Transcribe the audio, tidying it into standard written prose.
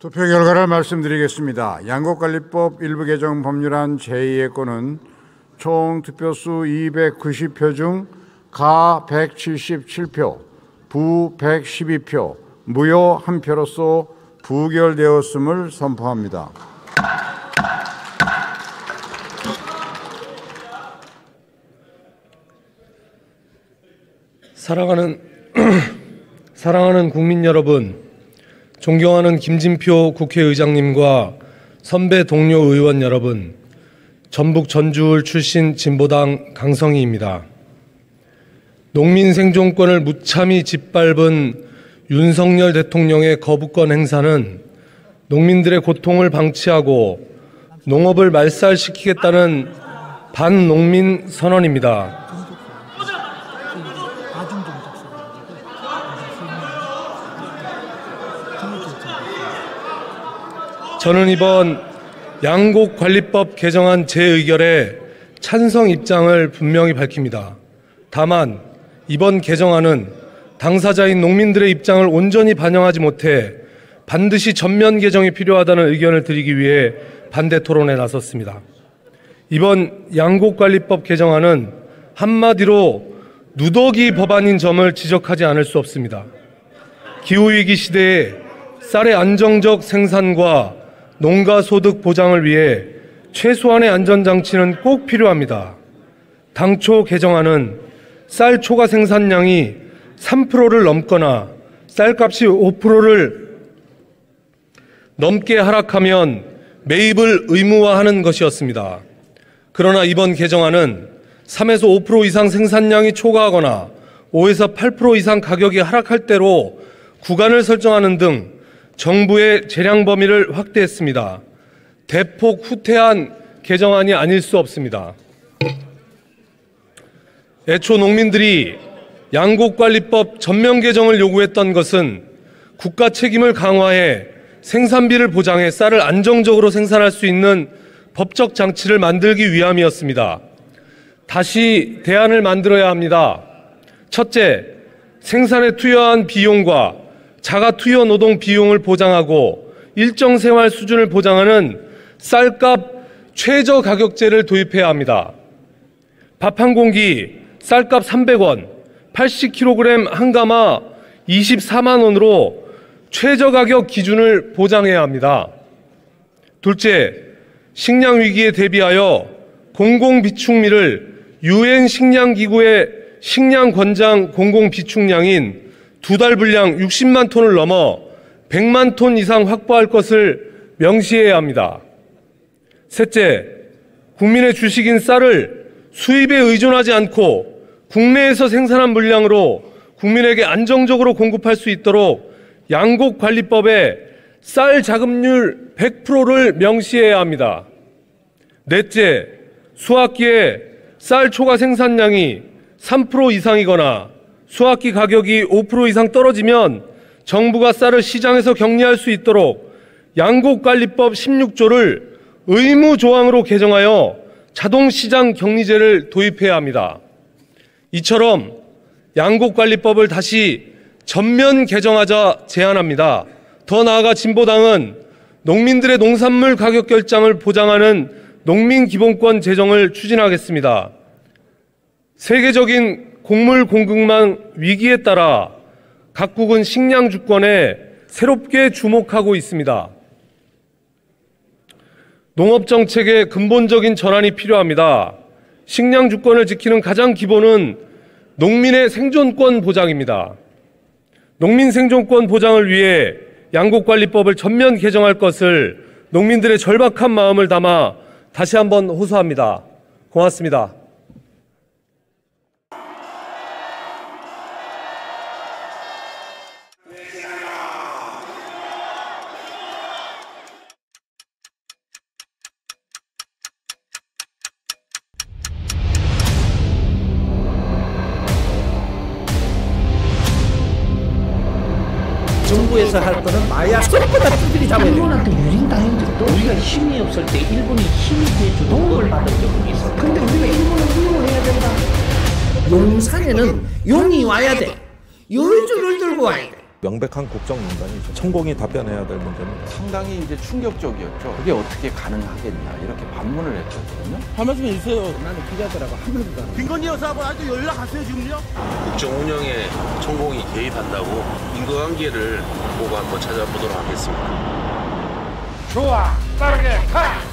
투표 결과를 말씀드리겠습니다. 양곡관리법 일부 개정 법률안 제2의 건은 총 투표수 290표 중 가 177표, 부 112표, 무효 1표로서 부결되었음을 선포합니다. 사랑하는 국민 여러분, 존경하는 김진표 국회의장님과 선배 동료 의원 여러분, 전북 전주울 출신 진보당 강성희입니다. 농민 생존권을 무참히 짓밟은 윤석열 대통령의 거부권 행사는 농민들의 고통을 방치하고 농업을 말살시키겠다는 반농민 선언입니다. 저는 이번 양곡관리법 개정안 제2결에 찬성 입장을 분명히 밝힙니다. 다만 이번 개정안은 당사자인 농민들의 입장을 온전히 반영하지 못해 반드시 전면 개정이 필요하다는 의견을 드리기 위해 반대 토론에 나섰습니다. 이번 양곡관리법 개정안은 한마디로 누더기 법안인 점을 지적하지 않을 수 없습니다. 기후위기 시대에 쌀의 안정적 생산과 농가 소득 보장을 위해 최소한의 안전장치는 꼭 필요합니다. 당초 개정안은 쌀 초과 생산량이 3%를 넘거나 쌀값이 5%를 넘게 하락하면 매입을 의무화하는 것이었습니다. 그러나 이번 개정안은 3에서 5% 이상 생산량이 초과하거나 5에서 8% 이상 가격이 하락할 때로 구간을 설정하는 등 정부의 재량 범위를 확대했습니다. 대폭 후퇴한 개정안이 아닐 수 없습니다. 애초 농민들이 양곡관리법 전면 개정을 요구했던 것은 국가 책임을 강화해 생산비를 보장해 쌀을 안정적으로 생산할 수 있는 법적 장치를 만들기 위함이었습니다. 다시 대안을 만들어야 합니다. 첫째, 생산에 투여한 비용과 자가 투여 노동 비용을 보장하고 일정 생활 수준을 보장하는 쌀값 최저 가격제를 도입해야 합니다. 밥 한 공기 쌀값 300원, 80kg 한 가마 24만 원으로 최저 가격 기준을 보장해야 합니다. 둘째, 식량 위기에 대비하여 공공 비축미를 UN 식량기구의 식량 권장 공공 비축량인 두 달 분량 60만 톤을 넘어 100만 톤 이상 확보할 것을 명시해야 합니다. 셋째, 국민의 주식인 쌀을 수입에 의존하지 않고 국내에서 생산한 물량으로 국민에게 안정적으로 공급할 수 있도록 양곡관리법에 쌀 자급률 100%를 명시해야 합니다. 넷째, 수확기에 쌀 초과 생산량이 3% 이상이거나 수확기 가격이 5% 이상 떨어지면 정부가 쌀을 시장에서 격리할 수 있도록 양곡관리법 16조를 의무조항으로 개정하여 자동시장 격리제를 도입해야 합니다. 이처럼 양곡관리법을 다시 전면 개정하자 제안합니다. 더 나아가 진보당은 농민들의 농산물 가격 결정을 보장하는 농민기본권 제정을 추진하겠습니다. 세계적인 곡물 공급망 위기에 따라 각국은 식량 주권에 새롭게 주목하고 있습니다. 농업 정책의 근본적인 전환이 필요합니다. 식량 주권을 지키는 가장 기본은 농민의 생존권 보장입니다. 농민 생존권 보장을 위해 양곡관리법을 전면 개정할 것을 농민들의 절박한 마음을 담아 다시 한번 호소합니다. 고맙습니다. 정부에서 할 거는 마약 쏠보다 뚜들이 잡아야 돼. 일본한테 유린당 행적도 우리가 힘이 없을 때 일본이 힘이 돼주는 도움을 받은 적이 있어. 근데 우리가 일본을 이용해야 된다. 용산에는 용이 와야 돼. 용줄을 들고 와야 돼. 명백한 국정농단이죠. 천공이 답변해야 될 문제입니다. 상당히 이제 충격적이었죠. 그게 어떻게 가능하겠냐 이렇게 반문을 했거든요. 가만히 좀 있어요. 나는 기자들하고 합니다. 김건희 여사하고 아직도 연락하세요 지금요? 국정 운영에 천공이 개입한다고 인과관계를 보고 한번 찾아보도록 하겠습니다. 좋아, 빠르게 가!